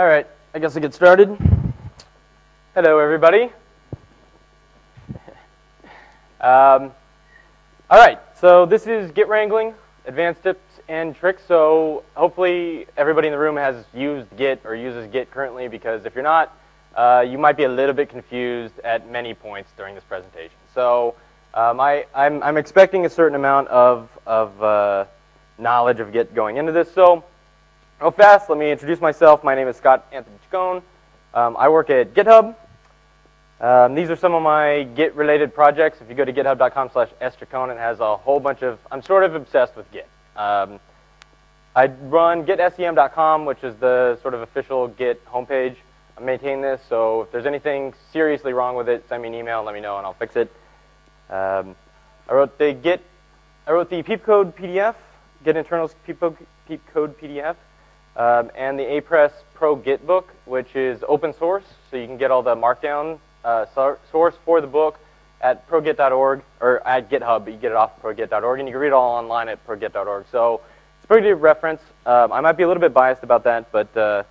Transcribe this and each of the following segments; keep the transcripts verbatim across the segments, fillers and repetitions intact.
All right, I guess I get started. Hello, everybody. um, all right, so this is Git Wrangling, advanced tips and tricks. So hopefully everybody in the room has used Git or uses Git currently, because if you're not, uh, you might be a little bit confused at many points during this presentation. So um, I, I'm, I'm expecting a certain amount of, of uh, knowledge of Git going into this. So real fast, let me introduce myself. My name is Scott Anthony Chacon. Um, I work at GitHub. Um, these are some of my Git-related projects. If you go to github dot com slash s chacon, it has a whole bunch of, I'm sort of obsessed with Git. Um, I run git S C M dot com, which is the sort of official Git homepage. I maintain this, so if there's anything seriously wrong with it, send me an email and let me know and I'll fix it. Um, I wrote the Git, I wrote the Peepcode P D F, Git internals Peepcode P D F. Um, and the Apress Pro Git book, which is open source, so you can get all the markdown uh, source for the book at progit dot org, or at GitHub, but you get it off progit dot org, and you can read it all online at progit dot org. So it's a pretty good reference. Um, I might be a little bit biased about that, but uh,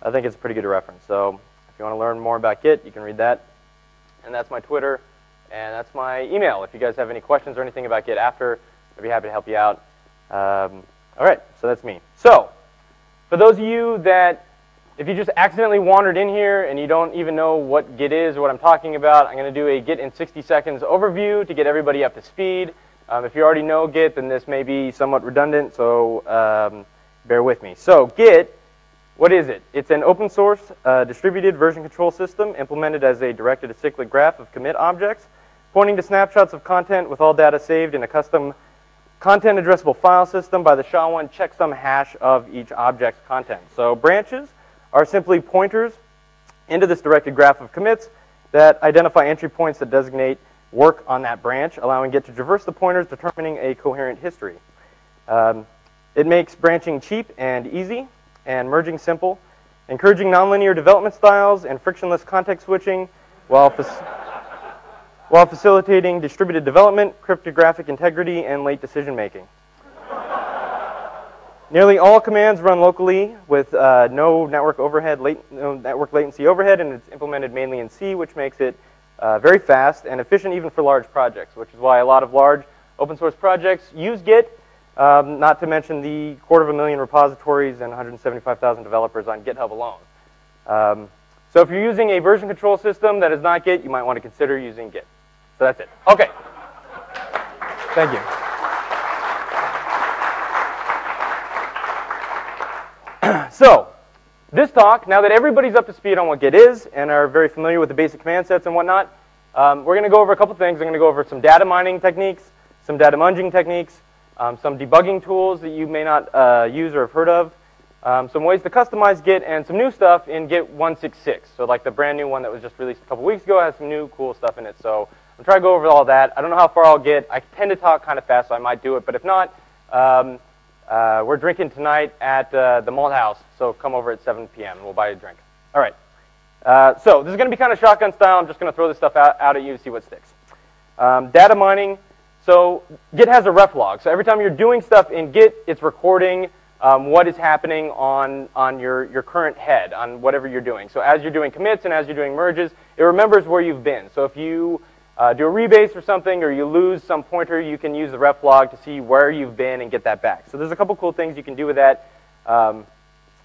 I think it's a pretty good reference. So if you want to learn more about Git, you can read that. And that's my Twitter, and that's my email. If you guys have any questions or anything about Git after, I'd be happy to help you out. Um, all right, so that's me. So for those of you that, if you just accidentally wandered in here and you don't even know what Git is or what I'm talking about, I'm going to do a Git in sixty seconds overview to get everybody up to speed. Um, if you already know Git, then this may be somewhat redundant, so um, bear with me. So Git, what is it? It's an open source uh, distributed version control system implemented as a directed acyclic graph of commit objects, pointing to snapshots of content with all data saved in a custom content addressable file system by the S H A one checksum hash of each object's content. So branches are simply pointers into this directed graph of commits that identify entry points that designate work on that branch, allowing Git to traverse the pointers, determining a coherent history. Um, it makes branching cheap and easy and merging simple, encouraging nonlinear development styles and frictionless context switching while while facilitating distributed development, cryptographic integrity, and late decision-making. Nearly all commands run locally with uh, no network overhead, late, no network latency overhead, and it's implemented mainly in C, which makes it uh, very fast and efficient even for large projects, which is why a lot of large open source projects use Git, um, not to mention the quarter of a million repositories and one hundred seventy-five thousand developers on GitHub alone. Um, so if you're using a version control system that is not Git, you might want to consider using Git. So that's it. Okay. Thank you. So, this talk, now that everybody's up to speed on what Git is and are very familiar with the basic command sets and whatnot, um, we're going to go over a couple things. I'm going to go over some data mining techniques, some data munging techniques, um, some debugging tools that you may not uh, use or have heard of, um, some ways to customize Git, and some new stuff in Git one six six. So like the brand new one that was just released a couple weeks ago has some new cool stuff in it. So I'm trying to go over all that. I don't know how far I'll get. I tend to talk kind of fast, so I might do it. But if not, um, uh, we're drinking tonight at uh, the Malt House. So come over at seven p m and we'll buy you a drink. All right. Uh, so this is going to be kind of shotgun style. I'm just going to throw this stuff out, out at you to see what sticks. Um, data mining. So Git has a ref log. So every time you're doing stuff in Git, it's recording um, what is happening on, on your, your current head, on whatever you're doing. So as you're doing commits and as you're doing merges, it remembers where you've been. So if you Uh, do a rebase or something, or you lose some pointer, you can use the ref log to see where you've been and get that back. So there's a couple cool things you can do with that. Um,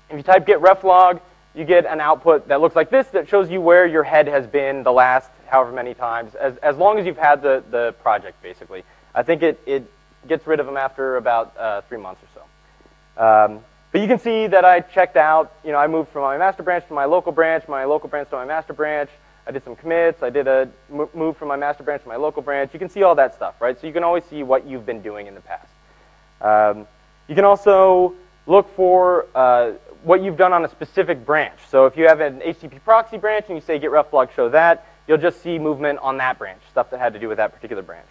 if you type git ref log, you get an output that looks like this that shows you where your head has been the last however many times, as, as long as you've had the, the project, basically. I think it, it gets rid of them after about uh, three months or so. Um, but you can see that I checked out, you know, I moved from my master branch to my local branch, my local branch to my master branch. I did some commits, I did a move from my master branch to my local branch. You can see all that stuff, right? So you can always see what you've been doing in the past. Um, you can also look for uh, what you've done on a specific branch. So if you have an H T T P proxy branch and you say git ref log show that, you'll just see movement on that branch, stuff that had to do with that particular branch.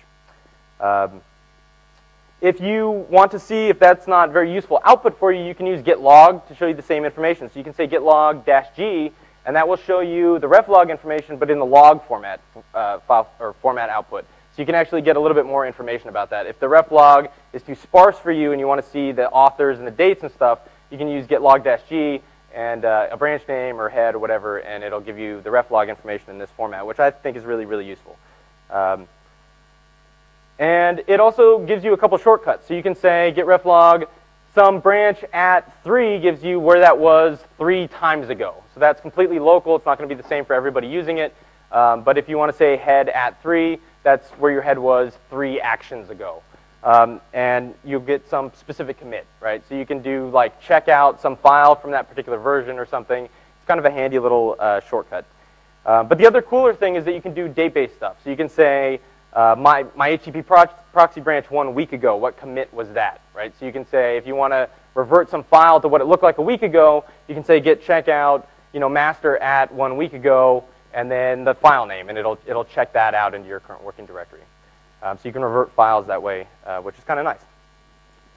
Um, if you want to see if that's not very useful output for you, you can use git log to show you the same information. So you can say git log dash g, and that will show you the ref log information, but in the log format, uh, file or format output. So you can actually get a little bit more information about that. If the ref log is too sparse for you and you want to see the authors and the dates and stuff, you can use git log dash g and uh, a branch name or head or whatever, and it'll give you the ref log information in this format, which I think is really, really useful. Um, and it also gives you a couple shortcuts. So you can say git ref log some branch at three gives you where that was three times ago. So that's completely local. It's not going to be the same for everybody using it. Um, but if you want to say head at three, that's where your head was three actions ago. Um, and you get some specific commit, right? So you can do like check out some file from that particular version or something. It's kind of a handy little uh, shortcut. Uh, but the other cooler thing is that you can do date-based stuff. So you can say uh, my, my H T T P prox proxy branch one week ago, what commit was that, right? So you can say if you want to revert some file to what it looked like a week ago, you can say git check out, you know, master at one week ago, and then the file name, and it'll, it'll check that out into your current working directory. Um, so you can revert files that way, uh, which is kind of nice. So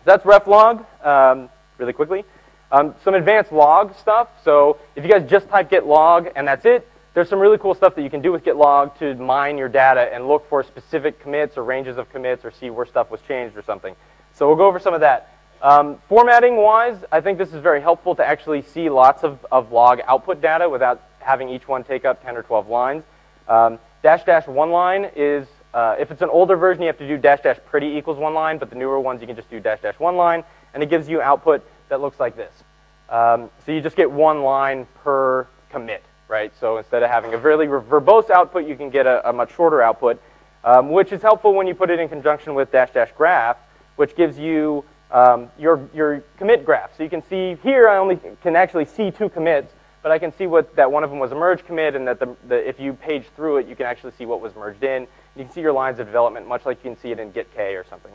that's ref log, um, really quickly. Um, some advanced log stuff. So if you guys just type git log and that's it, there's some really cool stuff that you can do with git log to mine your data and look for specific commits or ranges of commits or see where stuff was changed or something. So we'll go over some of that. Um, formatting wise, I think this is very helpful to actually see lots of, of log output data without having each one take up ten or twelve lines. Um, dash dash one line is Uh, if it's an older version, you have to do dash dash pretty equals one line, but the newer ones, you can just do dash dash one line, and it gives you output that looks like this. Um, so you just get one line per commit, right? So instead of having a really verbose output, you can get a, a much shorter output, um, which is helpful when you put it in conjunction with dash dash graph, which gives you um, your, your commit graph. So you can see here, I only can actually see two commits, but I can see what that one of them was a merge commit, and that the, the, if you page through it, you can actually see what was merged in. You can see your lines of development, much like you can see it in Git K or something.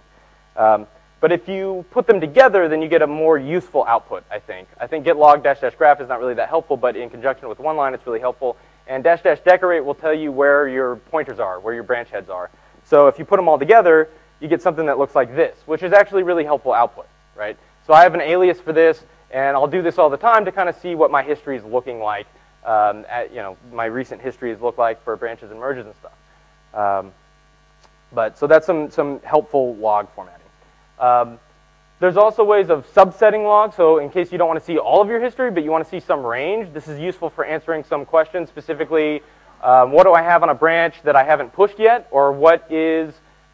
Um, but if you put them together, then you get a more useful output, I think. I think git log dash dash graph is not really that helpful, but in conjunction with one line, it's really helpful. And dash dash decorate will tell you where your pointers are, where your branch heads are. So if you put them all together, you get something that looks like this, which is actually really helpful output, right? So I have an alias for this, and I'll do this all the time to kind of see what my history is looking like, um, at, you know, my recent histories look like for branches and merges and stuff. Um, but so that's some, some helpful log formatting. Um, there's also ways of subsetting logs. So in case you don't want to see all of your history, but you want to see some range, this is useful for answering some questions, specifically um, what do I have on a branch that I haven't pushed yet, or what is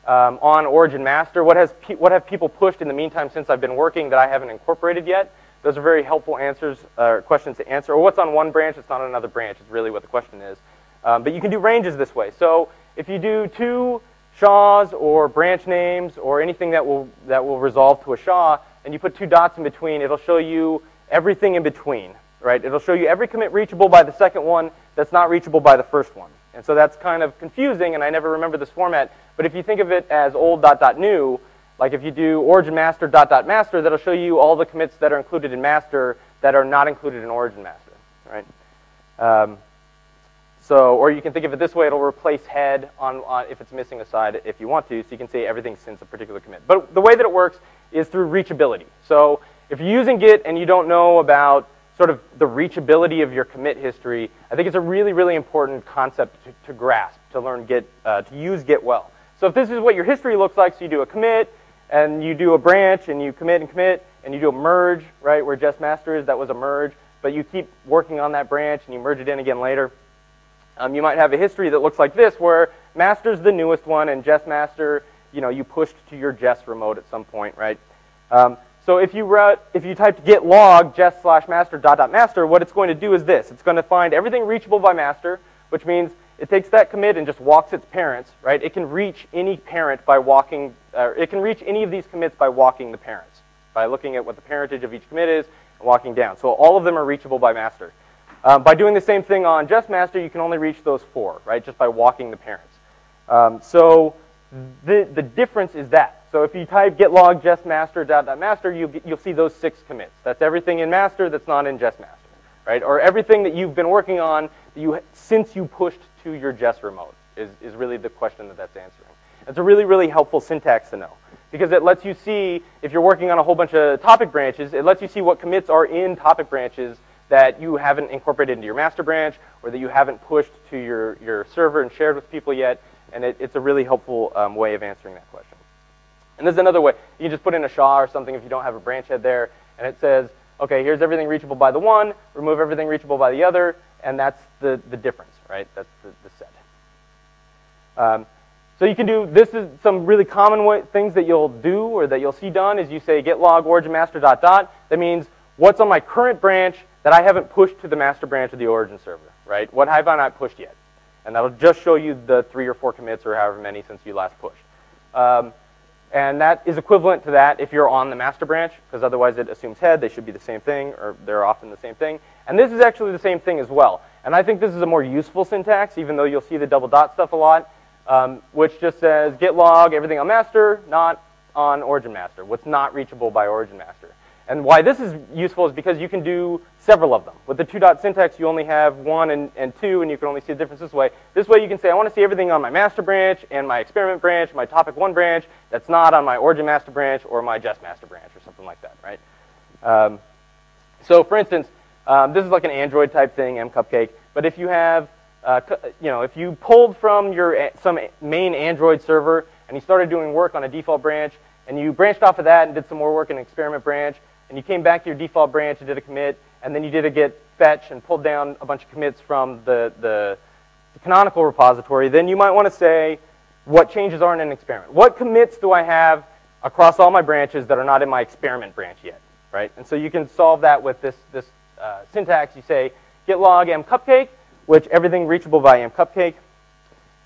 um, on origin master? What, has pe what have people pushed in the meantime since I've been working that I haven't incorporated yet? Those are very helpful answers, uh, questions to answer. Or what's on one branch that's not on another branch is really what the question is. Um, but you can do ranges this way. So if you do two S H As or branch names or anything that will, that will resolve to a S H A, and you put two dots in between, it'll show you everything in between, right? It'll show you every commit reachable by the second one that's not reachable by the first one. And so that's kind of confusing, and I never remember this format. But if you think of it as old dot dot new, like if you do origin master dot dot master, that'll show you all the commits that are included in master that are not included in origin master, right? Um, So, or you can think of it this way, it'll replace head on, on if it's missing a side if you want to, so you can say everything since a particular commit. But the way that it works is through reachability. So if you're using Git and you don't know about sort of the reachability of your commit history, I think it's a really, really important concept to, to grasp, to learn Git, uh, to use Git well. So if this is what your history looks like, so you do a commit, and you do a branch, and you commit and commit, and you do a merge, right, where just master is, that was a merge, but you keep working on that branch, and you merge it in again later. Um, you might have a history that looks like this, where master's the newest one, and Jess master, you know, you pushed to your Jess remote at some point, right? Um, so if you wrote, if you typed git log Jess slash master dot dot master, what it's going to do is this: it's going to find everything reachable by master, which means it takes that commit and just walks its parents, right? It can reach any parent by walking, uh, it can reach any of these commits by walking the parents, by looking at what the parentage of each commit is and walking down. So all of them are reachable by master. Um, by doing the same thing on just master, you can only reach those four, right, just by walking the parents. Um, so the, the difference is that. So if you type git log just master dot dot master, you, you'll see those six commits. That's everything in master that's not in just master, right? Or everything that you've been working on that you, since you pushed to your just remote is, is really the question that that's answering. It's a really, really helpful syntax to know, because it lets you see, if you're working on a whole bunch of topic branches, it lets you see what commits are in topic branches that you haven't incorporated into your master branch, or that you haven't pushed to your, your server and shared with people yet, and it, it's a really helpful um, way of answering that question. And there's another way. You can just put in a S H A or something if you don't have a branch head there, and it says, okay, here's everything reachable by the one, remove everything reachable by the other, and that's the, the difference, right? That's the, the set. Um, so you can do, this is some really common way, things that you'll do or that you'll see done is you say git log origin master dot dot. That means what's on my current branch that I haven't pushed to the master branch of the origin server, right? What have I not pushed yet? And that'll just show you the three or four commits or however many since you last pushed. Um, and that is equivalent to that if you're on the master branch, because otherwise it assumes head, they should be the same thing, or they're often the same thing. And this is actually the same thing as well. And I think this is a more useful syntax, even though you'll see the double dot stuff a lot, um, which just says git log everything on master, not on origin master, what's not reachable by origin master. And why this is useful is because you can do several of them. With the two-dot syntax, you only have one and, and two, and you can only see the difference this way. This way you can say, I want to see everything on my master branch and my experiment branch, my topic one branch, that's not on my origin master branch or my jest master branch or something like that, right? Um, so for instance, um, this is like an Android type thing, mCupcake, but if you have, uh, you know, if you pulled from your some main Android server and you started doing work on a default branch and you branched off of that and did some more work in an experiment branch, and you came back to your default branch and did a commit, and then you did a git fetch and pulled down a bunch of commits from the, the, the canonical repository, then you might want to say what changes are in an experiment. What commits do I have across all my branches that are not in my experiment branch yet, right? And so you can solve that with this, this uh, syntax. You say git log mCupcake, which everything reachable by mCupcake,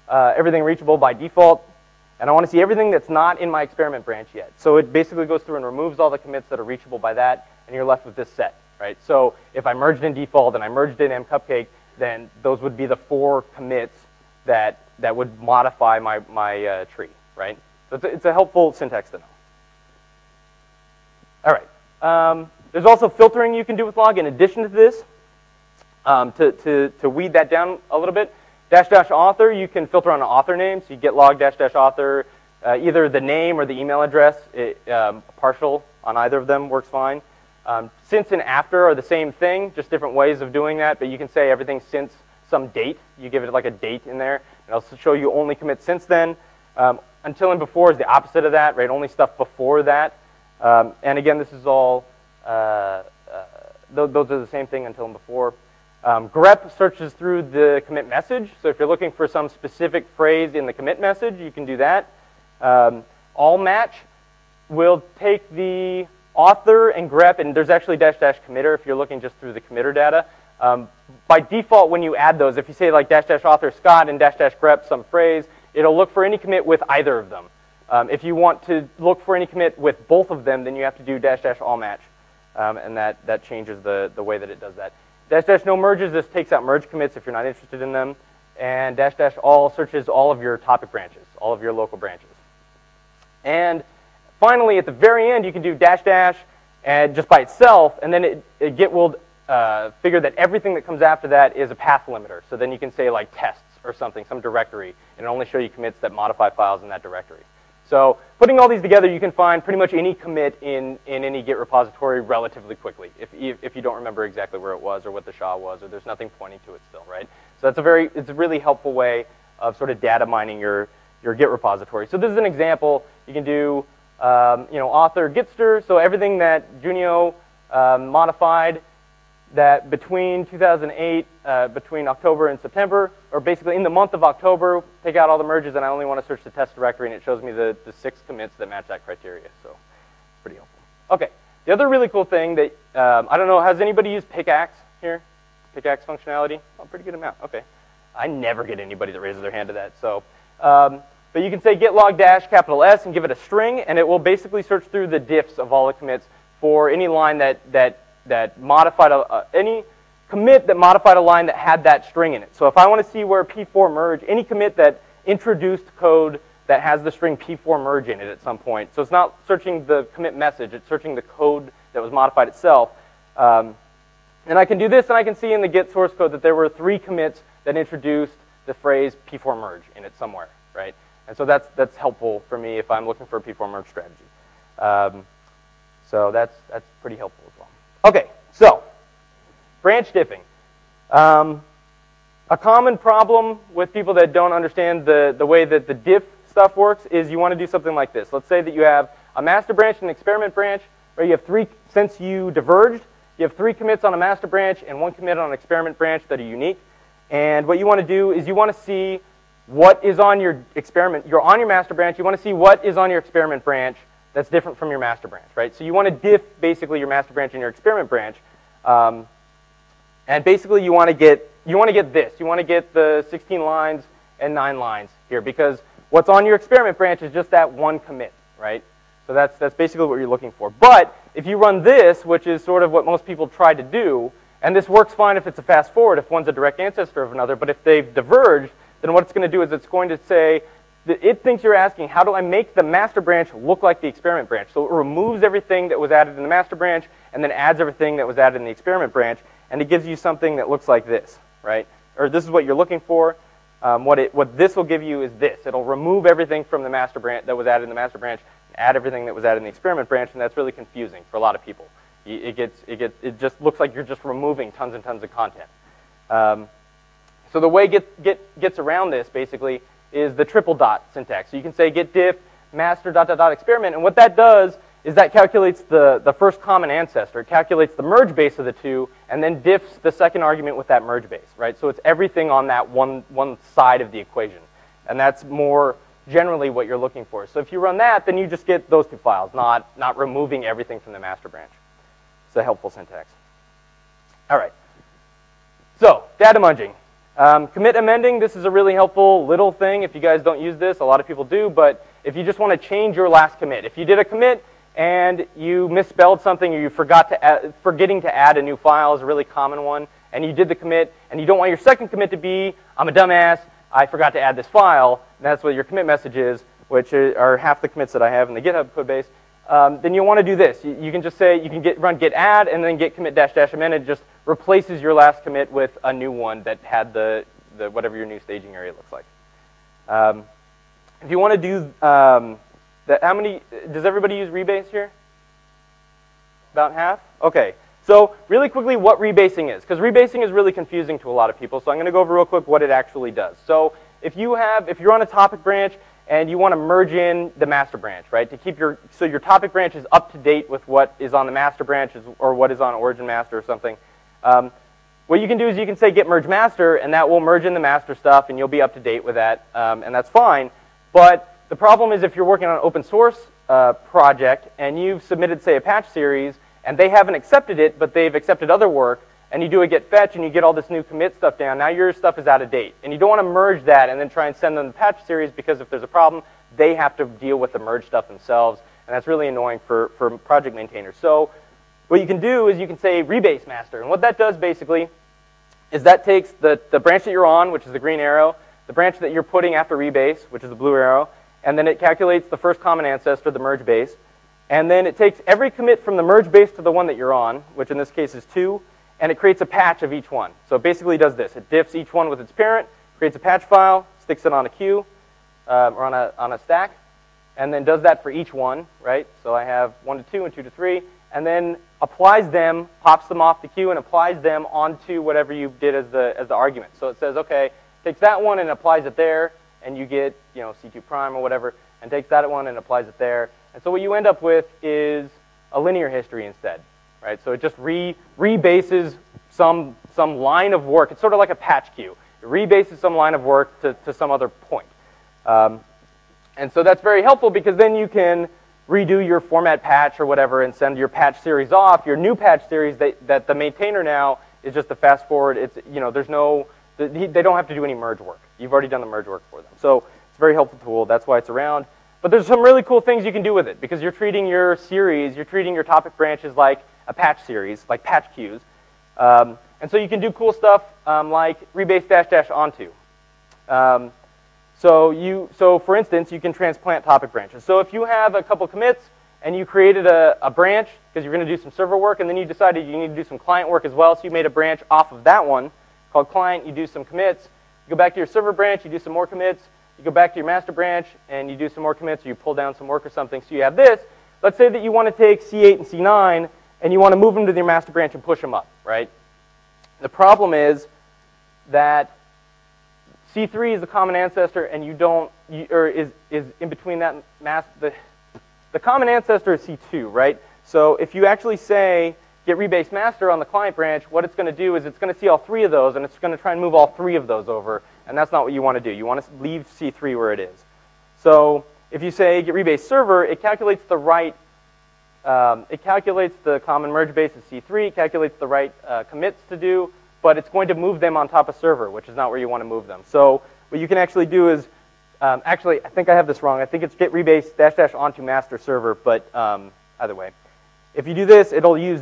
uh, everything reachable by default, and I want to see everything that's not in my experiment branch yet. So it basically goes through and removes all the commits that are reachable by that, and you're left with this set, right? So if I merged in default and I merged in mCupcake, then those would be the four commits that, that would modify my, my uh, tree, right? So it's a, it's a helpful syntax to know. All right. Um, there's also filtering you can do with log in addition to this um, to, to, to weed that down a little bit. Dash dash author, you can filter on an author name, so you git log dash dash author, uh, either the name or the email address, it, um, partial on either of them works fine. Um, since and after are the same thing, just different ways of doing that, but you can say everything since some date, you give it like a date in there, and it'll show you only commit since then. Um, until and before is the opposite of that, right, only stuff before that. Um, and again, this is all, uh, uh, th those are the same thing, until and before. Um, grep searches through the commit message, so if you're looking for some specific phrase in the commit message, you can do that. Um, all match will take the author and grep, and there's actually dash dash committer if you're looking just through the committer data. Um, by default, when you add those, if you say like dash dash author Scott and dash dash grep some phrase, it'll look for any commit with either of them. Um, if you want to look for any commit with both of them, then you have to do dash dash all match, um, and that, that changes the, the way that it does that. Dash dash no merges, this takes out merge commits if you're not interested in them. And dash dash all searches all of your topic branches, all of your local branches. And finally, at the very end, you can do dash dash and just by itself, and then it, it Git will uh, figure that everything that comes after that is a path limiter. So then you can say like tests or something, some directory, and it'll only show you commits that modify files in that directory. So putting all these together, you can find pretty much any commit in, in any Git repository relatively quickly, if, if you don't remember exactly where it was or what the S H A was, or there's nothing pointing to it still, right? So that's a very, it's a really helpful way of sort of data mining your, your Git repository. So this is an example. You can do, um, you know, author Gitster, so everything that Junio um, modified that between two thousand eight, uh, between October and September, or basically in the month of October, take out all the merges, and I only want to search the test directory, and it shows me the, the six commits that match that criteria, so pretty helpful. Okay, the other really cool thing that, um, I don't know, has anybody used pickaxe here? Pickaxe functionality? Oh, pretty good amount, okay. I never get anybody that raises their hand to that, so. Um, but you can say git log dash capital S and give it a string, and it will basically search through the diffs of all the commits for any line that, that that modified, a, uh, any commit that modified a line that had that string in it. So if I want to see where P four merge, any commit that introduced code that has the string P four merge in it at some point. So it's not searching the commit message, it's searching the code that was modified itself. Um, and I can do this, and I can see in the Git source code that there were three commits that introduced the phrase P four merge in it somewhere, right? And so that's, that's helpful for me if I'm looking for a P four merge strategy. Um, so that's, that's pretty helpful. Okay, so branch diffing. Um, a common problem with people that don't understand the, the way that the diff stuff works is you want to do something like this. Let's say that you have a master branch and an experiment branch, where you have three, since you diverged, You have three commits on a master branch and one commit on an experiment branch that are unique. And what you want to do is you want to see what is on your experiment. You're on your master branch. You want to see what is on your experiment branch that's different from your master branch, right? So you want to diff basically your master branch and your experiment branch. Um, and basically you want to get you want to get this. You want to get the sixteen lines and nine lines here, because what's on your experiment branch is just that one commit, right? So that's that's basically what you're looking for. But if you run this, which is sort of what most people try to do, and this works fine if it's a fast forward, if one's a direct ancestor of another, but if they've diverged, then what it's going to do is it's going to say, that it thinks you're asking, how do I make the master branch look like the experiment branch? So it removes everything that was added in the master branch and then adds everything that was added in the experiment branch, and it gives you something that looks like this, right? Or this is what you're looking for. Um, what, it, what this will give you is this. It'll remove everything from the master branch that was added in the master branch and add everything that was added in the experiment branch, and that's really confusing for a lot of people. It, gets, it, gets, it just looks like you're just removing tons and tons of content. Um, so the way Git, Git gets around this, basically, is the triple dot syntax. So you can say git diff master dot dot dot experiment, and what that does is that calculates the, the first common ancestor. It calculates the merge base of the two, and then diffs the second argument with that merge base, right? So it's everything on that one, one side of the equation, and that's more generally what you're looking for. So if you run that, then you just get those two files, not, not removing everything from the master branch. It's a helpful syntax. All right, so data munging. Um, commit amending, this is a really helpful little thing. If you guys don't use this, a lot of people do, but if you just want to change your last commit. If you did a commit and you misspelled something, or you forgot to add, forgetting to add a new file is a really common one, and you did the commit, and you don't want your second commit to be, I'm a dumbass, I forgot to add this file, and that's what your commit message is, which are half the commits that I have in the GitHub code base, um, then you'll want to do this. You, you can just say, you can get, run git add, and then git commit dash dash amend, and just replaces your last commit with a new one that had the, the whatever your new staging area looks like. Um, if you want to do um, that, how many, does everybody use rebase here? About half? Okay. So really quickly what rebasing is, because rebasing is really confusing to a lot of people, so I'm going to go over real quick what it actually does. So if you have, if you're on a topic branch and you want to merge in the master branch, right, to keep your, so your topic branch is up to date with what is on the master branch or what is on origin master or something. Um, what you can do is you can say git merge master, and that will merge in the master stuff, and you'll be up to date with that, um, and that's fine. But the problem is if you're working on an open source uh, project, and you've submitted, say, a patch series, and they haven't accepted it, but they've accepted other work, and you do a git fetch, and you get all this new commit stuff down, now your stuff is out of date. And you don't want to merge that and then try and send them the patch series, because if there's a problem, they have to deal with the merge stuff themselves, and that's really annoying for, for project maintainers. So what you can do is you can say rebase master, and what that does basically is that takes the, the branch that you're on, which is the green arrow, the branch that you're putting after rebase, which is the blue arrow, and then it calculates the first common ancestor, the merge base, and then it takes every commit from the merge base to the one that you're on, which in this case is two, and it creates a patch of each one. So it basically does this. It diffs each one with its parent, creates a patch file, sticks it on a queue, um, or on a, on a stack, and then does that for each one, right? So I have one to two and two to three, and then applies them, pops them off the queue, and applies them onto whatever you did as the as the argument. So it says, okay, takes that one and applies it there, and you get, you know, C two prime or whatever, and takes that one and applies it there. And so what you end up with is a linear history instead, right? So it just re rebases some some line of work. It's sort of like a patch queue. It rebases some line of work to, to some other point. Um, and so that's very helpful, because then you can redo your format patch or whatever and send your patch series off, your new patch series that, that the maintainer now is just a fast forward. It's, you know, there's no, they don't have to do any merge work. You've already done the merge work for them. So it's a very helpful tool. That's why it's around. But there's some really cool things you can do with it, because you're treating your series, you're treating your topic branches like a patch series, like patch queues. Um, and so you can do cool stuff um, like rebase dash dash onto. Um, So, you, so for instance, you can transplant topic branches. So if you have a couple commits and you created a, a branch because you're going to do some server work, and then you decided you need to do some client work as well, so you made a branch off of that one called client, you do some commits, you go back to your server branch, you do some more commits, you go back to your master branch and you do some more commits, or you pull down some work or something, so you have this. Let's say that you want to take C eight and C nine and you want to move them to your master branch and push them up, right? The problem is that C three is the common ancestor, and you don't, you, or is, is in between that mass, the, the common ancestor is C two, right? So if you actually say Git rebase master on the client branch, what it's going to do is it's going to see all three of those, and it's going to try and move all three of those over, and that's not what you want to do. You want to leave C three where it is. So if you say git rebase server, it calculates the right, um, it calculates the common merge base of C three, it calculates the right uh, commits to do, but it's going to move them on top of server, which is not where you want to move them. So what you can actually do is, um, actually, I think I have this wrong. I think it's git rebase dash dash onto master server, but um, either way. If you do this, it'll use,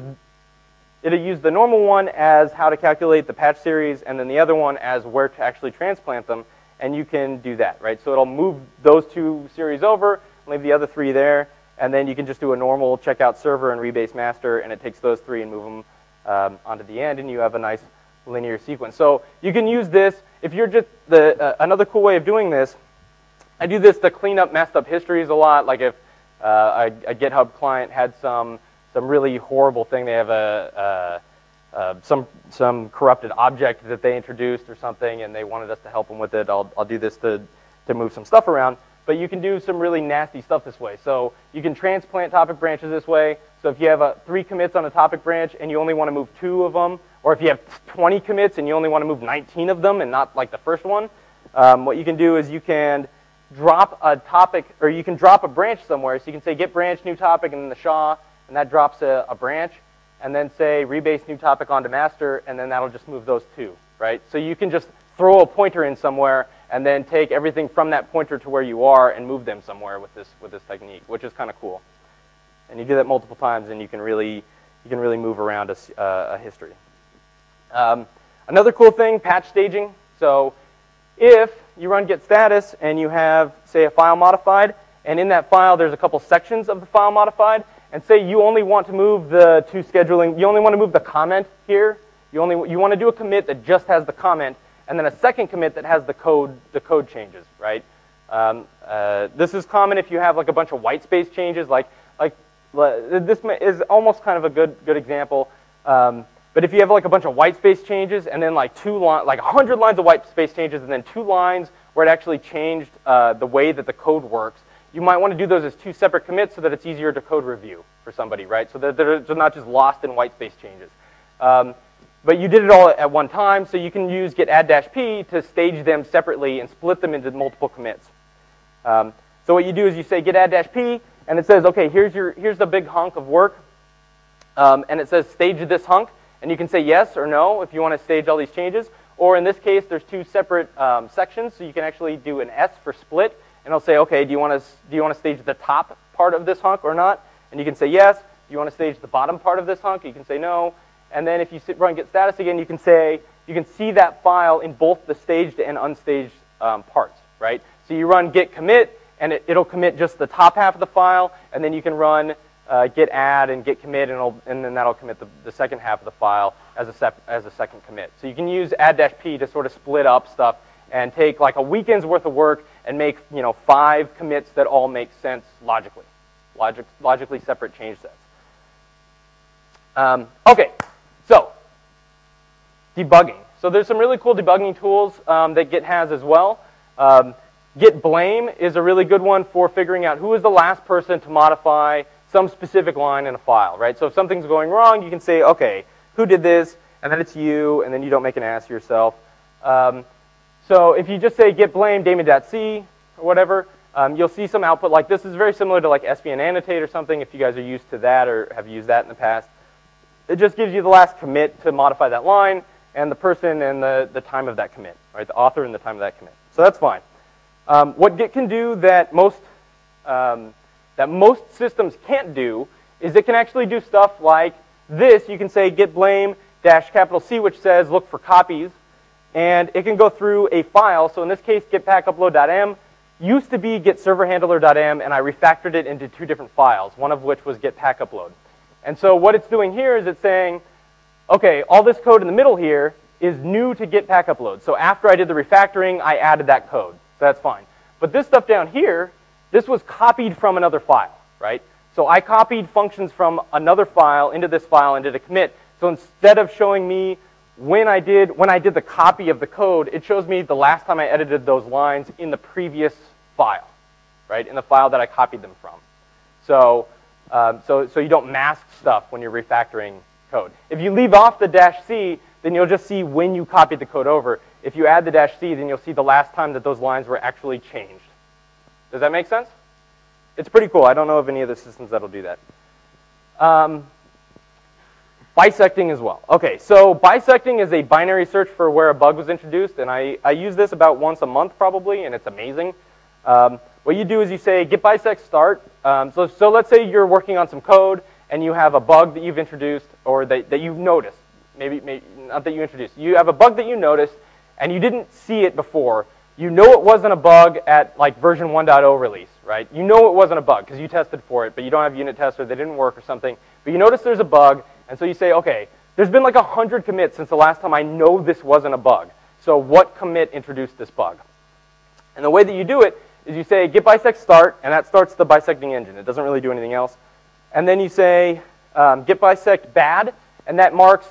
it'll use the normal one as how to calculate the patch series, and then the other one as where to actually transplant them, and you can do that, right? So it'll move those two series over, leave the other three there, and then you can just do a normal checkout server and rebase master, and it takes those three and move them um, onto the end, and you have a nice linear sequence. So you can use this. If you're just the uh, another cool way of doing this, I do this to clean up messed up histories a lot. Like if uh, a, a GitHub client had some some really horrible thing, they have a, a, a some some corrupted object that they introduced or something, and they wanted us to help them with it. I'll I'll do this to to move some stuff around. But you can do some really nasty stuff this way. So you can transplant topic branches this way. So if you have a, three commits on a topic branch and you only want to move two of them, or if you have twenty commits and you only want to move nineteen of them and not like the first one, um, what you can do is you can drop a topic, or you can drop a branch somewhere. So you can say git branch new topic and then the SHA, and that drops a, a branch, and then say rebase new topic onto master, and then that'll just move those two, right? So you can just throw a pointer in somewhere and then take everything from that pointer to where you are and move them somewhere with this with this technique, which is kind of cool. And you do that multiple times, and you can really you can really move around a, uh, a history. Um, another cool thing, patch staging. So if you run git status and you have, say, a file modified, and in that file there's a couple sections of the file modified, and say you only want to move the two scheduling, you only want to move the comment here, you only you want to do a commit that just has the comment, and then a second commit that has the code the code changes, right? Um, uh, this is common if you have like a bunch of white space changes, like like this is almost kind of a good good example. Um, But if you have like a bunch of white space changes and then like two li like one hundred lines of white space changes and then two lines where it actually changed uh, the way that the code works, you might want to do those as two separate commits so that it's easier to code review for somebody, right? So that they're not just lost in white space changes. Um, but you did it all at one time, so you can use git add-p to stage them separately and split them into multiple commits. Um, so what you do is you say git add-p, and it says, okay, here's, your, here's the big hunk of work, um, and it says stage this hunk. And you can say yes or no if you want to stage all these changes. Or in this case, there's two separate um, sections, so you can actually do an S for split, and it'll say, okay, do you want to do you want to stage the top part of this hunk or not? And you can say yes. Do you want to stage the bottom part of this hunk? You can say no. And then if you sit, run git status again, you can say you can see that file in both the staged and unstaged um, parts, right? So you run git commit, and it, it'll commit just the top half of the file, and then you can run Uh, git add and git commit, and, it'll, and then that'll commit the, the second half of the file as a, sep as a second commit. So you can use add-p to sort of split up stuff and take like a weekend's worth of work and make, you know, five commits that all make sense logically, Logic, logically separate change sets. Um, okay, so debugging. So there's some really cool debugging tools um, that Git has as well. Um, Git blame is a really good one for figuring out who is the last person to modify some specific line in a file, right? So if something's going wrong, you can say, okay, who did this? And then it's you, and then you don't make an ass of yourself. Um, so if you just say git blame daemon.c or whatever, um, you'll see some output like this. This is very similar to like S V N annotate or something, if you guys are used to that or have used that in the past. It just gives you the last commit to modify that line, and the person and the, the time of that commit, right? The author and the time of that commit. So that's fine. Um, what Git can do that most, um, that most systems can't do is it can actually do stuff like this. You can say git blame dash capital C, which says look for copies, and it can go through a file. So in this case, git pack upload.m used to be git server handler.m, and I refactored it into two different files, one of which was git pack upload. And so what it's doing here is it's saying, okay, all this code in the middle here is new to git pack upload. So after I did the refactoring, I added that code. So that's fine. But this stuff down here, this was copied from another file, right? So I copied functions from another file into this file and did a commit. So instead of showing me when I did when I did the copy of the code, it shows me the last time I edited those lines in the previous file, right? In the file that I copied them from. So um, so so you don't mask stuff when you're refactoring code. If you leave off the dash C, then you'll just see when you copied the code over. If you add the dash C, then you'll see the last time that those lines were actually changed. Does that make sense? It's pretty cool. I don't know of any other systems that'll do that. Um, bisecting as well. Okay, so bisecting is a binary search for where a bug was introduced, and I, I use this about once a month probably, and it's amazing. Um, what you do is you say git bisect start. Um, so, so let's say you're working on some code, and you have a bug that you've introduced, or that, that you've noticed. Maybe, maybe not that you introduced. You have a bug that you noticed, and you didn't see it before. You know it wasn't a bug at like version one point oh release, right? You know it wasn't a bug because you tested for it, but you don't have unit tests or they didn't work or something. But you notice there's a bug, and so you say, okay, there's been like a hundred commits since the last time I know this wasn't a bug. So what commit introduced this bug? And the way that you do it is you say git bisect start, and that starts the bisecting engine. It doesn't really do anything else. And then you say um, git bisect bad, and that marks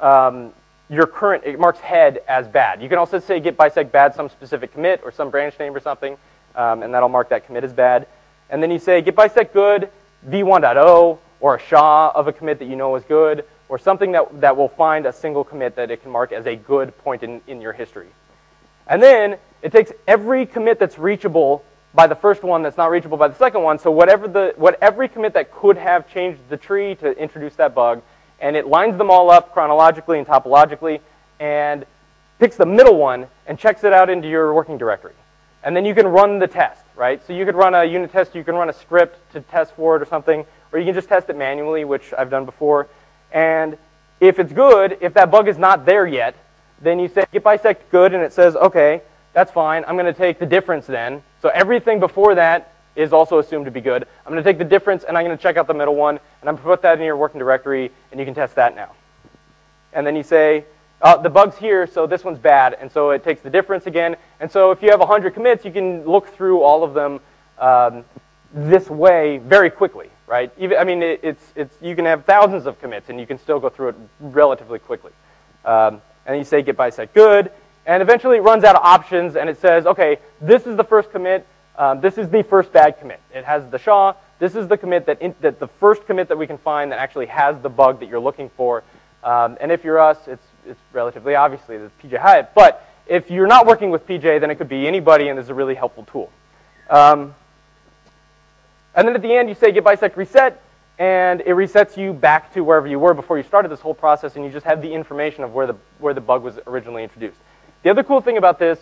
um, your current, it marks head as bad. You can also say git bisect bad some specific commit or some branch name or something, um, and that'll mark that commit as bad. And then you say git bisect good v one point oh or a S H A of a commit that you know is good or something that, that will find a single commit that it can mark as a good point in, in your history. And then it takes every commit that's reachable by the first one that's not reachable by the second one, so whatever the, what every commit that could have changed the tree to introduce that bug, and it lines them all up chronologically and topologically and picks the middle one and checks it out into your working directory. And then you can run the test, right? So you could run a unit test, you can run a script to test for it or something, or you can just test it manually, which I've done before. And if it's good, if that bug is not there yet, then you say git bisect good, and it says, okay, that's fine, I'm gonna take the difference then. So everything before that is also assumed to be good. I'm going to take the difference, and I'm going to check out the middle one, and I'm going to put that in your working directory, and you can test that now. And then you say, oh, the bug's here, so this one's bad, and so it takes the difference again. And so if you have one hundred commits, you can look through all of them um, this way very quickly, right? Even, I mean, it, it's, it's, you can have thousands of commits, and you can still go through it relatively quickly. Um, and you say git bisect good, and eventually it runs out of options, and it says, okay, this is the first commit, Um, this is the first bad commit. It has the S H A. This is the commit that, in, that the first commit that we can find that actually has the bug that you're looking for. Um, and if you're us, it's, it's relatively obviously the P J Hyatt. But if you're not working with P J, then it could be anybody, and this is a really helpful tool. Um, and then at the end, you say git bisect reset, and it resets you back to wherever you were before you started this whole process, and you just have the information of where the, where the bug was originally introduced. The other cool thing about this,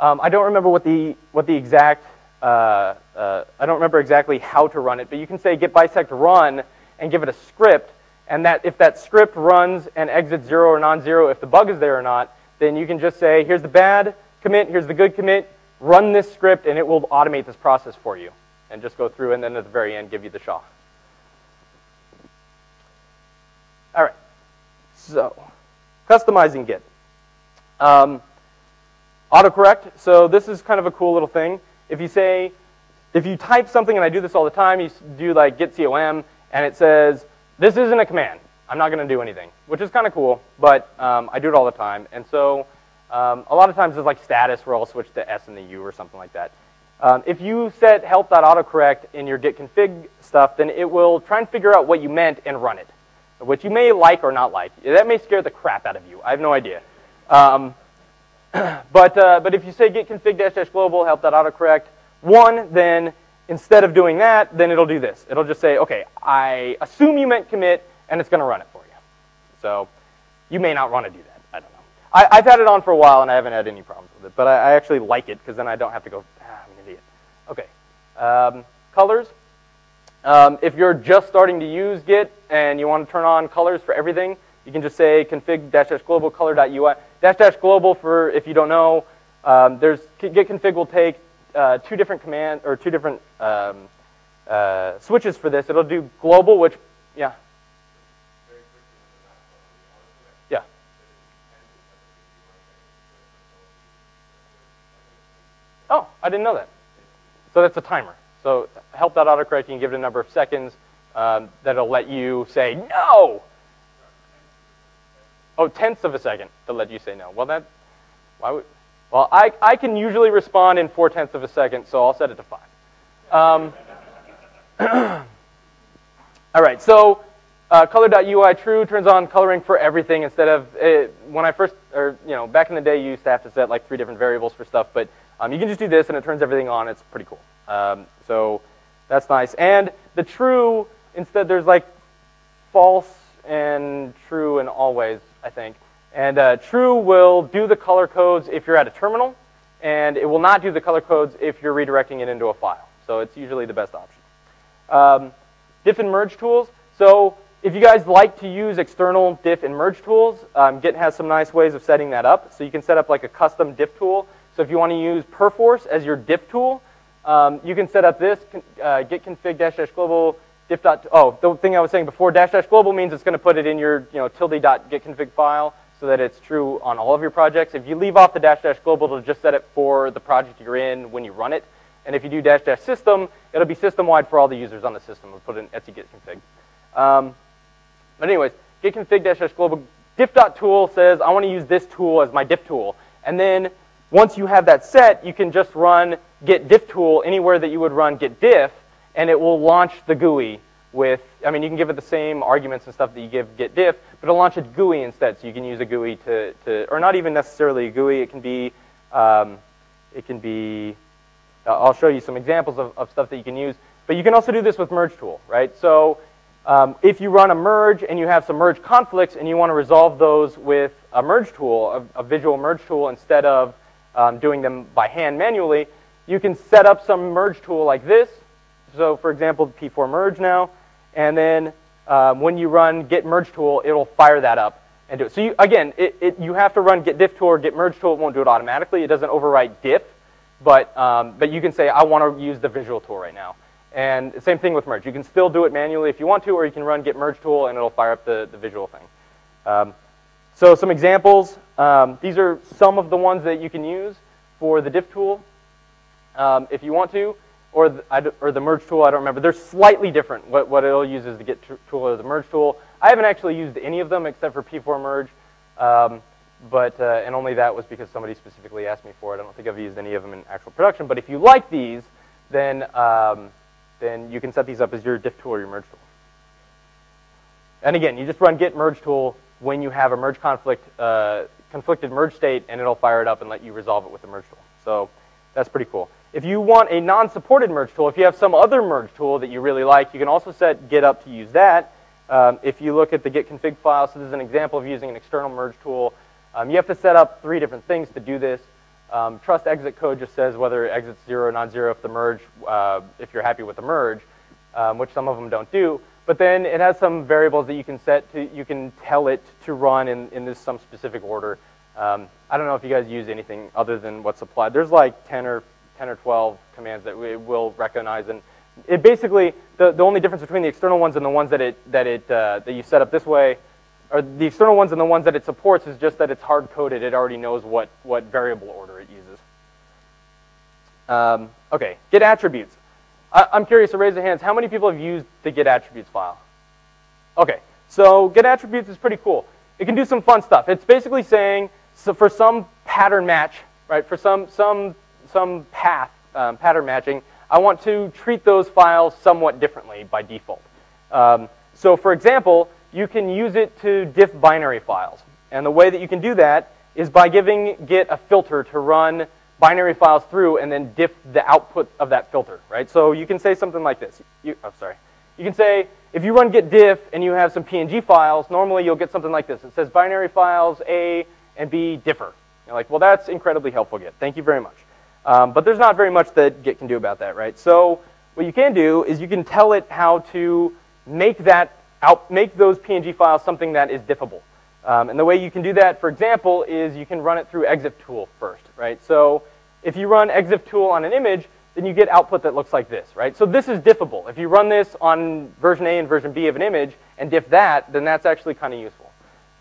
um, I don't remember what the, what the exact Uh, uh, I don't remember exactly how to run it, but you can say git bisect run and give it a script, and that if that script runs and exits zero or non-zero if the bug is there or not, then you can just say here's the bad commit, here's the good commit, run this script, and it will automate this process for you, and just go through and then at the very end give you the S H A. All right, so customizing Git, um, autocorrect. So this is kind of a cool little thing. If you say, if you type something, and I do this all the time, you do like git com, and it says, this isn't a command. I'm not going to do anything, which is kind of cool, but um, I do it all the time. And so um, a lot of times it's like status where I'll switch to S and the U or something like that. Um, if you set help.autocorrect in your git config stuff, then it will try and figure out what you meant and run it, which you may like or not like. That may scare the crap out of you. I have no idea. Um, But, uh, but if you say git config dash dash global help.autocorrect one, then instead of doing that, then it'll do this. It'll just say, okay, I assume you meant commit, and it's going to run it for you. So you may not want to do that. I don't know. I, I've had it on for a while, and I haven't had any problems with it. But I, I actually like it, because then I don't have to go, ah, I'm an idiot. Okay. Um, colors. Um, if you're just starting to use Git, and you want to turn on colors for everything, you can just say config dash dash global color.ui. Dash dash global, for if you don't know, um, there's git config will take uh, two different command or two different um, uh, switches for this. It'll do global, which yeah, yeah, oh, I didn't know that. So that's a timer. So help.autocorrect, you can give it a number of seconds um, that'll let you say no. Oh, tenths of a second to let you say no. Well, that, why would, well, I, I can usually respond in four tenths of a second, so I'll set it to five. Um, all right, so Uh, color.ui true turns on coloring for everything instead of, it, when I first, or you know, back in the day you used to have to set like three different variables for stuff, but um, you can just do this and it turns everything on. It's pretty cool. Um, so that's nice. And the true, instead there's like false and true and always, I think. And uh, true will do the color codes if you're at a terminal, and it will not do the color codes if you're redirecting it into a file. So it's usually the best option. Um, diff and merge tools. So if you guys like to use external diff and merge tools, um, Git has some nice ways of setting that up. So you can set up like a custom diff tool. So if you want to use Perforce as your diff tool, um, you can set up this, uh, git config dash dash global diff dot, oh, the thing I was saying before, dash dash global means it's going to put it in your, you know, tilde dot git config file so that it's true on all of your projects. If you leave off the dash dash global, it'll just set it for the project you're in when you run it. And if you do dash dash system, it'll be system-wide for all the users on the system. We'll put in etsy git config. Um, But anyways, git config dash dash global diff.tool says I want to use this tool as my diff tool. And then once you have that set, you can just run git diff tool anywhere that you would run git diff, and it will launch the G U I with, I mean, you can give it the same arguments and stuff that you give git diff, but it'll launch a G U I instead. So you can use a G U I to, to or not even necessarily a G U I, it can be, um, it can be, I'll show you some examples of, of stuff that you can use. But you can also do this with merge tool, right? So Um, if you run a merge and you have some merge conflicts and you want to resolve those with a merge tool, a, a visual merge tool, instead of um, doing them by hand manually, you can set up some merge tool like this. So for example, P four merge now, and then um, when you run git merge tool, it'll fire that up and do it. So you, again, it, it, you have to run git diff tool or git merge tool. It won't do it automatically. It doesn't overwrite diff, but, um, but you can say, I want to use the visual tool right now. And same thing with merge. You can still do it manually if you want to, or you can run git merge tool and it'll fire up the, the visual thing. Um, so some examples. Um, these are some of the ones that you can use for the diff tool um, if you want to, or the, I, or the merge tool, I don't remember. They're slightly different, what, what it'll use is the git tool or the merge tool. I haven't actually used any of them except for P four merge, um, but, uh, and only that was because somebody specifically asked me for it. I don't think I've used any of them in actual production, but if you like these, then, um, then you can set these up as your diff tool or your merge tool. And again, you just run git merge tool when you have a merge conflict, uh, conflicted merge state, and it'll fire it up and let you resolve it with the merge tool. So that's pretty cool. If you want a non-supported merge tool, if you have some other merge tool that you really like, you can also set git up to use that. Um, if you look at the git config file, so this is an example of using an external merge tool. Um, you have to set up three different things to do this. Um, trust exit code just says whether exit's zero or non-zero if the merge, uh, if you're happy with the merge, um, which some of them don't do. But then it has some variables that you can set to, you can tell it to run in, in this some specific order. Um, I don't know if you guys use anything other than what's supplied. There's like ten or twelve commands that it will recognize, and it basically the, the only difference between the external ones and the ones that it that it uh, that you set up this way. Or the external ones and the ones that it supports is just that it's hard-coded. It already knows what, what variable order it uses. Um, okay, git attributes. I, I'm curious, a raise of hands, how many people have used the git attributes file? Okay, so git attributes is pretty cool. It can do some fun stuff. It's basically saying, so for some pattern match, right, for some, some, some path um, pattern matching, I want to treat those files somewhat differently by default. Um, so for example, you can use it to diff binary files. And the way that you can do that is by giving Git a filter to run binary files through and then diff the output of that filter, right? So you can say something like this. You, oh, sorry. You can say, if you run git diff and you have some P N G files, normally you'll get something like this. It says binary files A and B differ. You're like, well, that's incredibly helpful, Git. Thank you very much. Um, but there's not very much that Git can do about that, right? So what you can do is you can tell it how to make that Out, make those P N G files something that is diffable. Um, and the way you can do that, for example, is you can run it through exif tool first, right? So if you run exif tool on an image, then you get output that looks like this, right? So this is diffable. If you run this on version A and version B of an image and diff that, then that's actually kind of useful.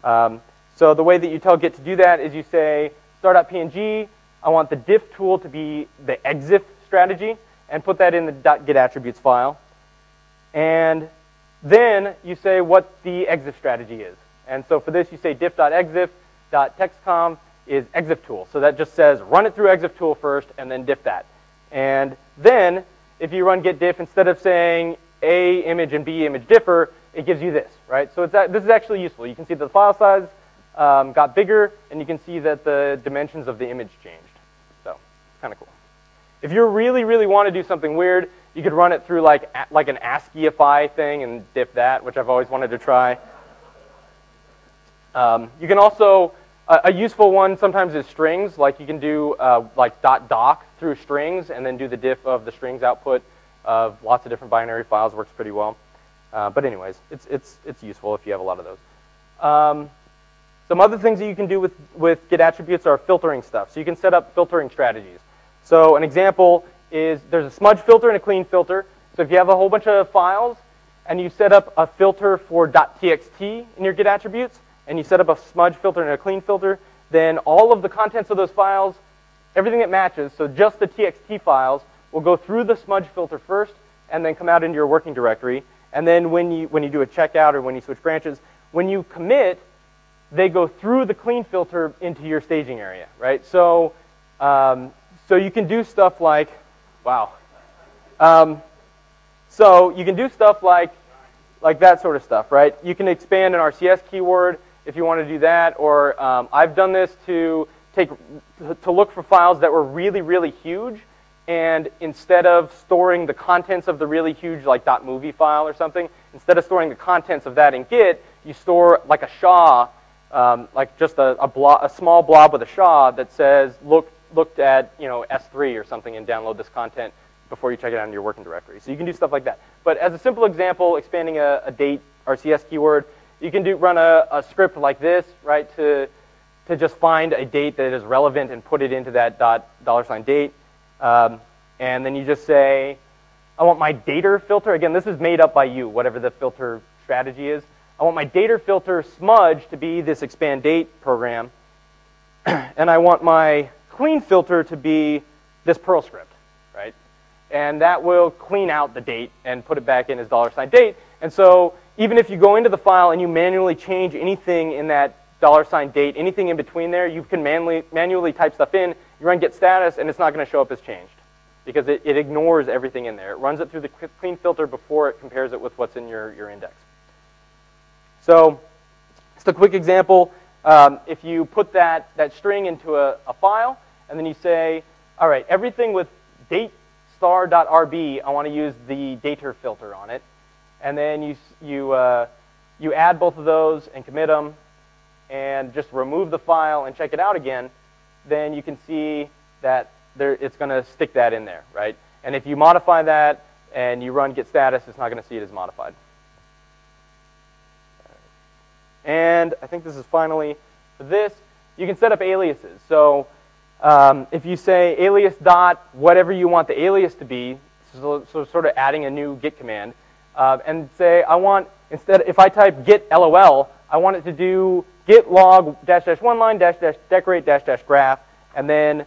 Um, so the way that you tell Git to do that is you say, star.png, I want the diff tool to be the exif strategy, and put that in the .git attributes file. And then you say what the exif strategy is. And so for this, you say diff.exif.textconf is exif tool. So that just says run it through exif tool first and then diff that. And then if you run git diff, instead of saying A image and B image differ, it gives you this, right? So it's a, this is actually useful. You can see that the file size um, got bigger, and you can see that the dimensions of the image changed. So it's kind of cool. If you really, really want to do something weird, you could run it through like, like an ASCII-ify thing and diff that, which I've always wanted to try. Um, you can also, a, a useful one sometimes is strings. Like you can do uh, like dot doc through strings and then do the diff of the strings output of lots of different binary files. Works pretty well. Uh, but anyways, it's, it's, it's useful if you have a lot of those. Um, some other things that you can do with, with Git attributes are filtering stuff. So you can set up filtering strategies. So an example is there's a smudge filter and a clean filter. So if you have a whole bunch of files and you set up a filter for .txt in your Git attributes, and you set up a smudge filter and a clean filter, then all of the contents of those files, everything that matches, so just the T X T files, will go through the smudge filter first and then come out into your working directory. And then when you, when you do a checkout or when you switch branches, when you commit, they go through the clean filter into your staging area, right? So, um, so you can do stuff like, wow. Um, so you can do stuff like, like that sort of stuff, right? You can expand an R C S keyword if you want to do that, or um, I've done this to take to look for files that were really, really huge, and instead of storing the contents of the really huge like .movie file or something, instead of storing the contents of that in Git, you store like a S H A, um, like just a, a, blo a small blob with a S H A that says look looked at you know S three or something and download this content before you check it out in your working directory. So you can do stuff like that. But as a simple example, expanding a, a date R C S keyword, you can do run a, a script like this, right, to, to just find a date that is relevant and put it into that dot dollar sign date. Um, and then you just say, I want my dater filter. Again, this is made up by you, whatever the filter strategy is. I want my dater filter smudge to be this expand date program. And I want my clean filter to be this Perl script, right? And that will clean out the date and put it back in as dollar sign date. And so even if you go into the file and you manually change anything in that dollar sign date, anything in between there, you can manually, manually type stuff in. You run git status, and it's not going to show up as changed because it, it ignores everything in there. It runs it through the clean filter before it compares it with what's in your, your index. So just a quick example. Um, if you put that, that string into a, a file, and then you say, all right, everything with date star dot R B, I want to use the dater filter on it. And then you, you, uh, you add both of those and commit them and just remove the file and check it out again, then you can see that there, it's going to stick that in there, right? And if you modify that and you run git status, it's not going to see it as modified. And I think this is finally for this. You can set up aliases. So um, if you say alias dot whatever you want the alias to be, so, so sort of adding a new git command, uh, and say I want, instead, if I type git lol, I want it to do git log dash dash one line dash dash decorate dash dash graph, and then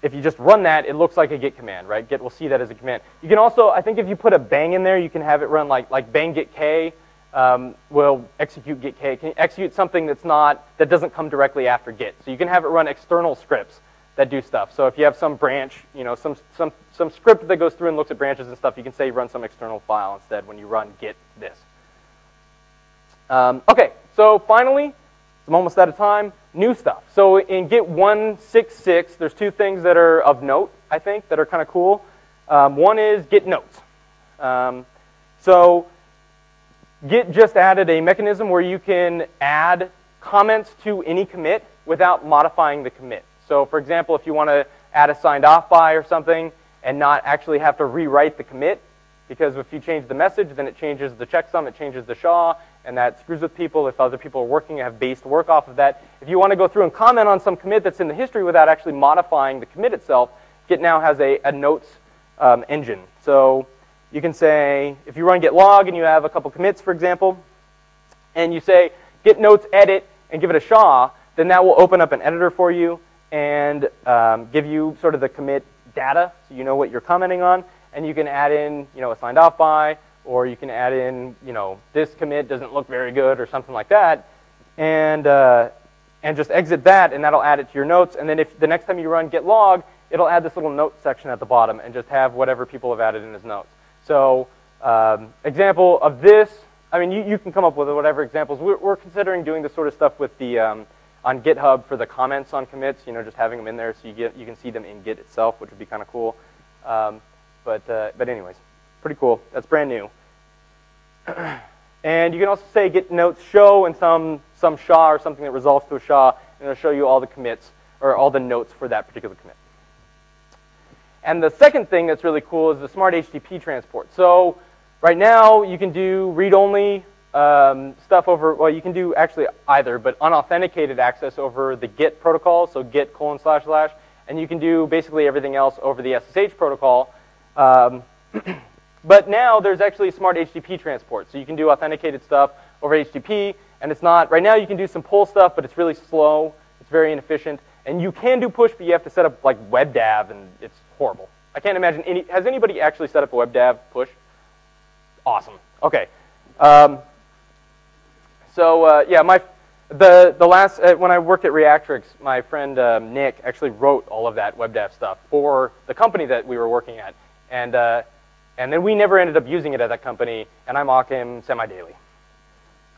if you just run that, it looks like a git command, right? Git will see that as a command. You can also, I think if you put a bang in there, you can have it run like, like bang git k, Um, will execute git K. Can execute something that's not, that doesn't come directly after git. So you can have it run external scripts that do stuff. So if you have some branch, you know, some, some, some script that goes through and looks at branches and stuff, you can say run some external file instead when you run git this. Um, okay, so finally, I'm almost out of time, new stuff. So in Git one six six, there's two things that are of note, I think, that are kind of cool. Um, one is Git notes. Um, so Git just added a mechanism where you can add comments to any commit without modifying the commit. So for example, if you want to add a signed off by or something and not actually have to rewrite the commit, because if you change the message, then it changes the checksum, it changes the S H A, and that screws with people. If other people are working and have based work off of that, if you want to go through and comment on some commit that's in the history without actually modifying the commit itself, Git now has a, a notes um, engine. So you can say, if you run git log and you have a couple commits, for example, and you say git notes edit and give it a S H A, then that will open up an editor for you and um, give you sort of the commit data, so you know what you're commenting on, and you can add in, you know, a signed off by, or you can add in, you know, this commit doesn't look very good or something like that, and uh, and just exit that, and that'll add it to your notes. And then if the next time you run git log, it'll add this little note section at the bottom and just have whatever people have added in as notes. So Um, example of this, I mean, you, you can come up with whatever examples. We're, we're considering doing this sort of stuff with the, um, on GitHub for the comments on commits, you know, just having them in there so you, get, you can see them in Git itself, which would be kind of cool. Um, but, uh, but anyways, pretty cool. That's brand new. And you can also say git notes show and some, some S H A or something that resolves to a S H A, and it'll show you all the commits or all the notes for that particular commit. And the second thing that's really cool is the smart H T T P transport. So right now you can do read-only um, stuff over, well, you can do actually either, but unauthenticated access over the Git protocol, so git colon slash slash, and you can do basically everything else over the S S H protocol. Um, But now there's actually smart H T T P transport. So you can do authenticated stuff over H T T P, and it's not, right now you can do some pull stuff, but it's really slow, it's very inefficient, and you can do push, but you have to set up like WebDAV, and it's horrible. I can't imagine any, has anybody actually set up a WebDAV push? Awesome, okay. Um, so uh, yeah, my, the, the last, uh, when I worked at Reactrix, my friend um, Nick actually wrote all of that WebDAV stuff for the company that we were working at, and uh, And then we never ended up using it at that company, and I mock him semi-daily.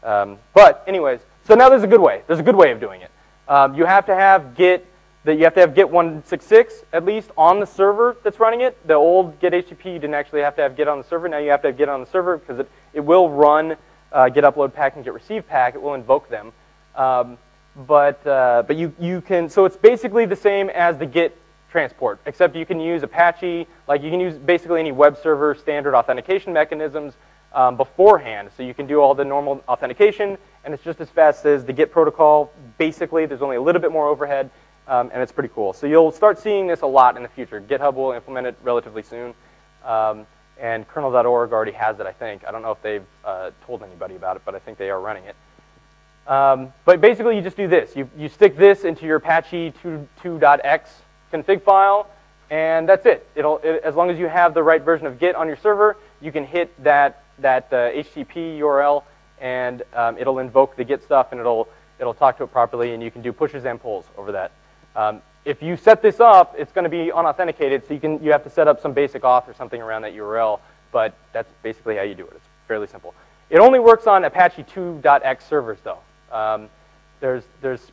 Um, but anyways, so now there's a good way. There's a good way of doing it. Um, you have to have Git, that you have to have Git one sixty-six at least on the server that's running it. The old Git H T T P, you didn't actually have to have Git on the server. Now you have to have Git on the server because it, it will run uh, Git upload pack and Git receive pack. It will invoke them. Um, but uh, but you, you can, so it's basically the same as the Git transport, except you can use Apache, like you can use basically any web server standard authentication mechanisms um, beforehand. So you can do all the normal authentication, and it's just as fast as the Git protocol. Basically, there's only a little bit more overhead, um, and it's pretty cool. So you'll start seeing this a lot in the future. GitHub will implement it relatively soon, um, and kernel dot org already has it, I think. I don't know if they've uh, told anybody about it, but I think they are running it. Um, but basically, you just do this. You, you stick this into your Apache two dot x config file, and that's it. It'll it, as long as you have the right version of Git on your server, you can hit that that uh, H T T P U R L, and um, it'll invoke the Git stuff, and it'll it'll talk to it properly, and you can do pushes and pulls over that. Um, if you set this up, it's going to be unauthenticated, so you can you have to set up some basic auth or something around that U R L. But that's basically how you do it. It's fairly simple. It only works on Apache two dot x servers though. Um, there's there's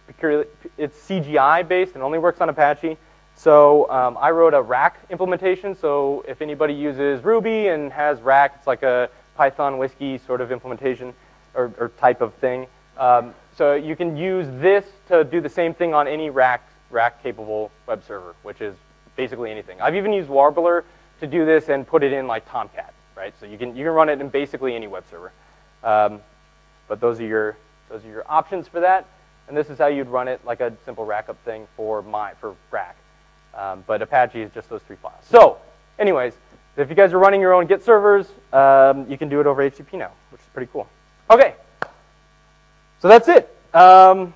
it's C G I based and only works on Apache. So um, I wrote a Rack implementation, so if anybody uses Ruby and has Rack, it's like a Python whiskey sort of implementation or, or type of thing. Um, so you can use this to do the same thing on any Rack, Rack-capable web server, which is basically anything. I've even used Warbler to do this and put it in like Tomcat, right? So you can, you can run it in basically any web server. Um, but those are, your, those are your options for that, and this is how you'd run it, like a simple rack-up thing for, my, for Rack. Um, but Apache is just those three files. So, anyways, if you guys are running your own Git servers, um, you can do it over H T T P now, which is pretty cool. Okay, so that's it. Um,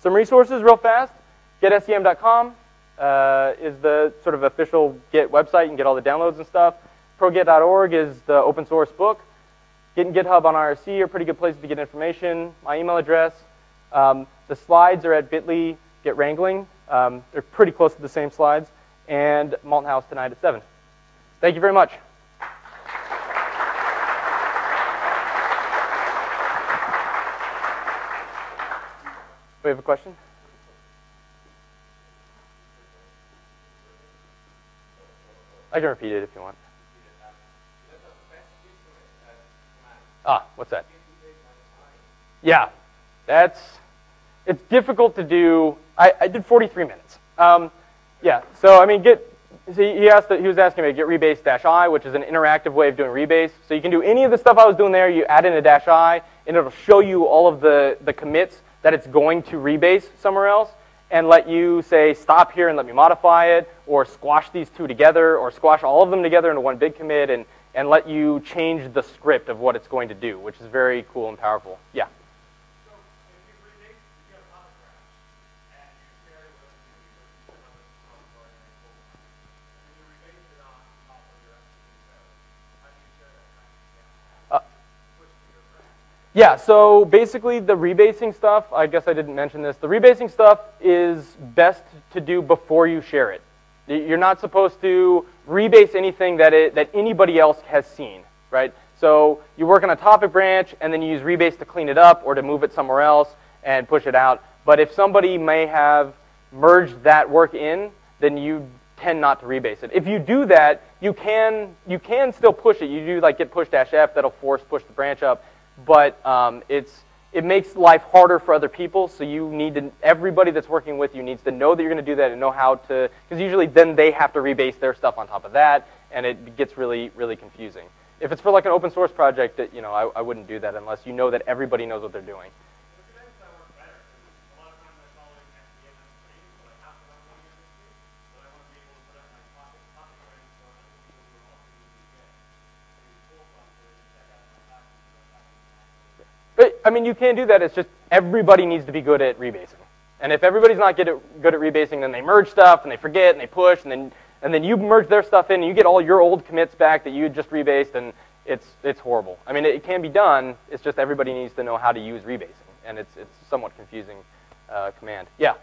some resources real fast. git S C M dot com uh, is the sort of official Git website. You can get all the downloads and stuff. pro git dot org is the open source book. Git and GitHub on I R C are pretty good places to get information. My email address. Um, the slides are at bit dot L Y Git Wrangling. Um, they're pretty close to the same slides, and Malt House tonight at seven. Thank you very much. We have a question? I can repeat it if you want. Ah, what's that? Yeah, that's, it's difficult to do. I, I did forty-three minutes. Um, yeah, so I mean, Git, so he, asked the, he was asking me, Git rebase dash i, which is an interactive way of doing rebase. So you can do any of the stuff I was doing there. You add in a dash I, and it'll show you all of the, the commits that it's going to rebase somewhere else, and let you say, stop here and let me modify it, or squash these two together, or squash all of them together into one big commit, and, and let you change the script of what it's going to do, which is very cool and powerful. Yeah. Yeah, so basically the rebasing stuff, I guess I didn't mention this, the rebasing stuff is best to do before you share it. You're not supposed to rebase anything that, it, that anybody else has seen. right? So you work on a topic branch, and then you use rebase to clean it up or to move it somewhere else and push it out. But if somebody may have merged that work in, then you tend not to rebase it. If you do that, you can you can still push it. You do like git push dash f, that'll force push the branch up, but um, it's it makes life harder for other people. So you need to, everybody that's working with you needs to know that you're going to do that and know how to, because usually then they have to rebase their stuff on top of that, and it gets really really confusing. If it's for like an open source project, that you know, I, I wouldn't do that unless you know that everybody knows what they're doing. I mean, you can do that. It's just everybody needs to be good at rebasing. And if everybody's not good at, good at rebasing, then they merge stuff, and they forget, and they push, and then, and then you merge their stuff in, and you get all your old commits back that you just rebased, and it's, it's horrible. I mean, it, it can be done. It's just everybody needs to know how to use rebasing, and it's, it's a somewhat confusing uh, command. Yeah?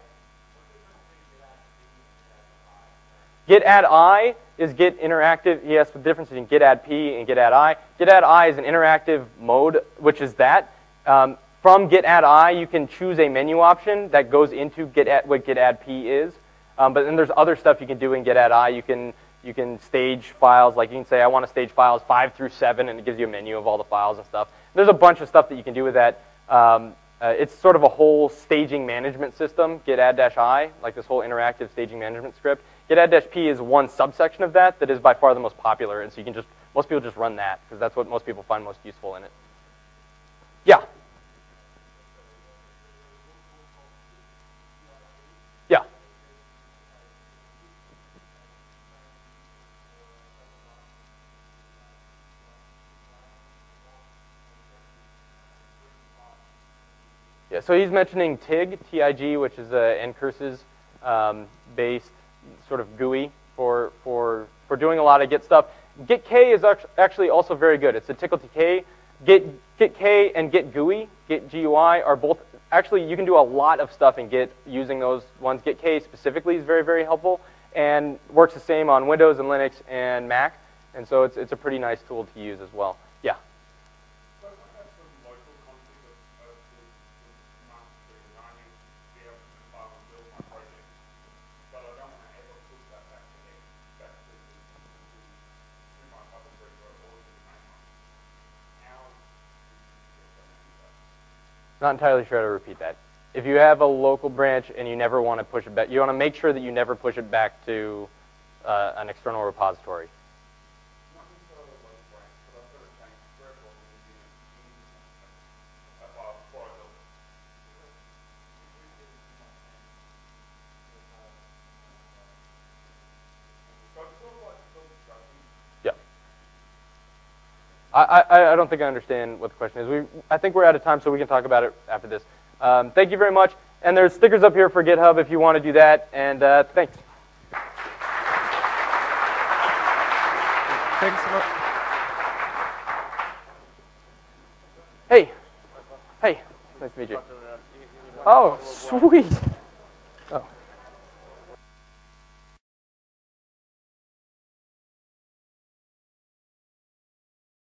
Git add I is git interactive. Yes, the difference between git add P and git add I. Git add I is an interactive mode, which is that. Um, from git add I, you can choose a menu option that goes into git add, what git add P is. Um, but then there's other stuff you can do in git add I. You can, you can stage files. Like you can say, I want to stage files five through seven, and it gives you a menu of all the files and stuff. There's a bunch of stuff that you can do with that. Um, uh, it's sort of a whole staging management system, git add dash I, like this whole interactive staging management script. Git add dash P is one subsection of that that is by far the most popular. And so you can just, most people just run that, because that's what most people find most useful in it. Yeah. Yeah. Yeah, so he's mentioning TIG, T I G, which is an ncurses um, based sort of G U I for, for, for doing a lot of Git stuff. GitK is actually also very good. It's a tickle T K. Git, GitK and Git G U I, Git G U I are both, actually you can do a lot of stuff in Git using those ones. GitK specifically is very, very helpful and works the same on Windows and Linux and Mac. And so it's, it's a pretty nice tool to use as well. Yeah? Not entirely sure how to repeat that. If you have a local branch and you never want to push it back, you want to make sure that you never push it back to uh, an external repository. I, I, I don't think I understand what the question is. We, I think we're out of time, so we can talk about it after this. Um, thank you very much. And there's stickers up here for GitHub if you want to do that. And uh, thanks. Thanks so much. Hey. Hey. Nice to meet you. Oh, sweet. Oh.